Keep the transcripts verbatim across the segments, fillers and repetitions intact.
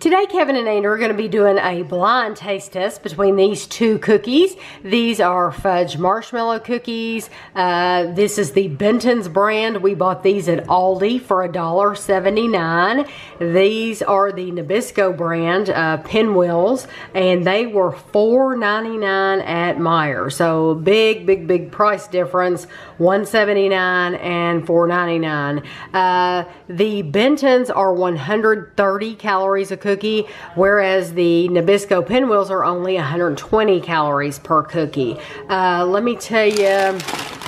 Today, Kevin and Andrew are going to be doing a blind taste test between these two cookies. These are fudge marshmallow cookies. Uh, this is the Benton's brand. We bought these at Aldi for a dollar seventy-nine. These are the Nabisco brand, uh, Pinwheels, and they were four ninety-nine at Meijer. So big, big, big price difference, one seventy-nine and four ninety-nine. Uh, the Benton's are one hundred thirty calories a cookie, whereas the Nabisco Pinwheels are only one hundred twenty calories per cookie. Uh, let me tell you,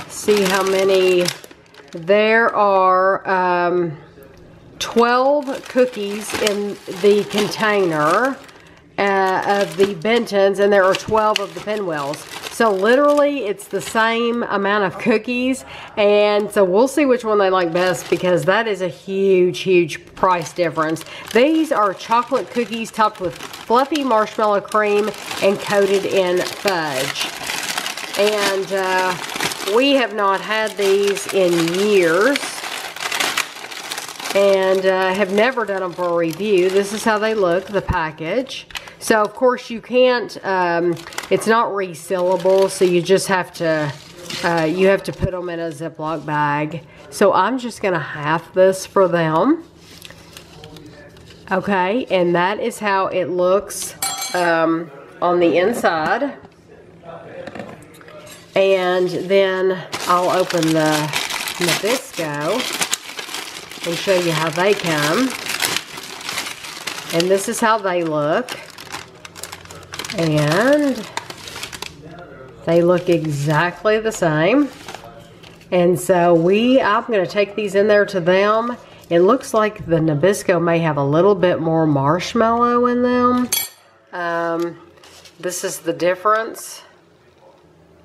see how many there are. Um, twelve cookies in the container uh, of the Benton's, and there are twelve of the Pinwheels. So literally it's the same amount of cookies, and so we'll see which one they like best, because that is a huge, huge price difference. These are chocolate cookies topped with fluffy marshmallow cream and coated in fudge. And uh, we have not had these in years, and uh, have never done them for a review. This is how they look, the package. So, of course, you can't, um, it's not resealable, so you just have to, uh, you have to put them in a Ziploc bag. So, I'm just going to half this for them. Okay, and that is how it looks um, on the inside. And then I'll open the Nabisco and show you how they come. And this is how they look. And they look exactly the same. And so we, I'm going to take these in there to them. It looks like the Nabisco may have a little bit more marshmallow in them. Um, this is the difference,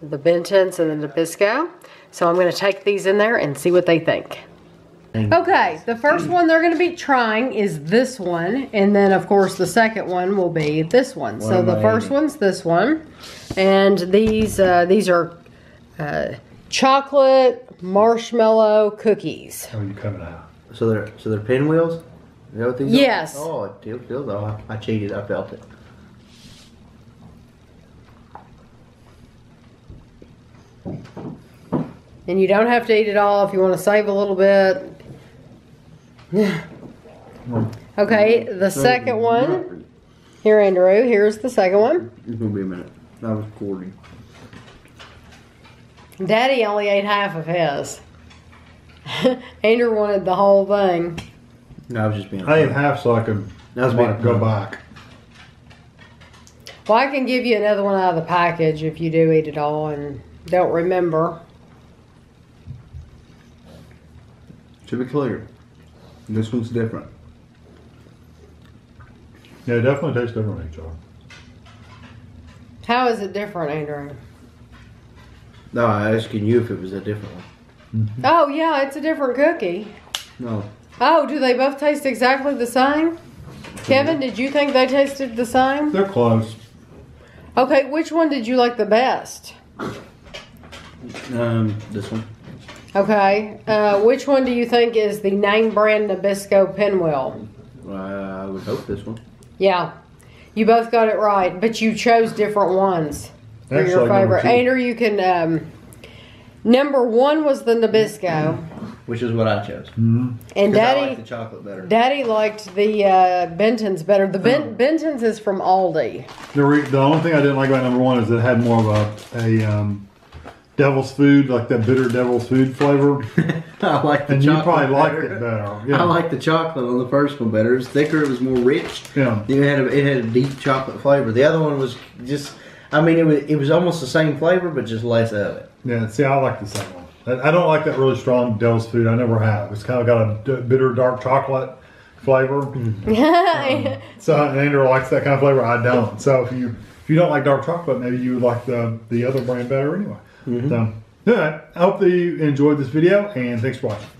the Benton's and the Nabisco. So I'm going to take these in there and see what they think. Okay, the first one they're going to be trying is this one, and then of course the second one will be this one. So the first one's this one, and these uh, these are uh, chocolate marshmallow cookies. How are you coming out? So they're so they're Pinwheels. You know what these are? Yes. Oh, it feels off. I cheated. I felt it. And you don't have to eat it all if you want to save a little bit. Okay, the second one. Here, Andrew, here's the second one. It's going to be a minute. I was recording. Daddy only ate half of his. Andrew wanted the whole thing. No, I was just being I ate half so I could I like, go back. Well, I can give you another one out of the package if you do eat it all and don't remember. To be clear, this one's different. Yeah, it definitely tastes different, H R. How is it different, Andrew? No, I was asking you if it was a different one. Mm-hmm. Oh, yeah, it's a different cookie. No. Oh, do they both taste exactly the same? Kevin, did you think they tasted the same? They're close. Okay, which one did you like the best? Um, this one. Okay, uh, which one do you think is the name brand Nabisco Pinwheel? Uh, I would hope this one. Yeah, you both got it right, but you chose different ones for That's your like favorite. Andrew, you can, um, number one was the Nabisco. Which is what I chose. Mm-hmm. And Daddy I liked the chocolate better. Daddy liked the uh, Benton's better. The ben um, Benton's is from Aldi. The, re the only thing I didn't like about number one is it had more of a... a um, devil's food, like that bitter devil's food flavor. I like the and chocolate. And you probably liked better. it better. Yeah. I like the chocolate on the first one better. It was thicker. It was more rich. Yeah. It had a, it had a deep chocolate flavor. The other one was just, I mean, it was it was almost the same flavor, but just less of it. Yeah. See, I like the second one. I, I don't like that really strong devil's food. I never have. It's kind of got a bitter dark chocolate flavor. um, so Andrew likes that kind of flavor. I don't. So if you if you don't like dark chocolate, maybe you would like the the other brand better anyway. Mm-hmm. So, anyway, I hope that you enjoyed this video, and thanks for watching.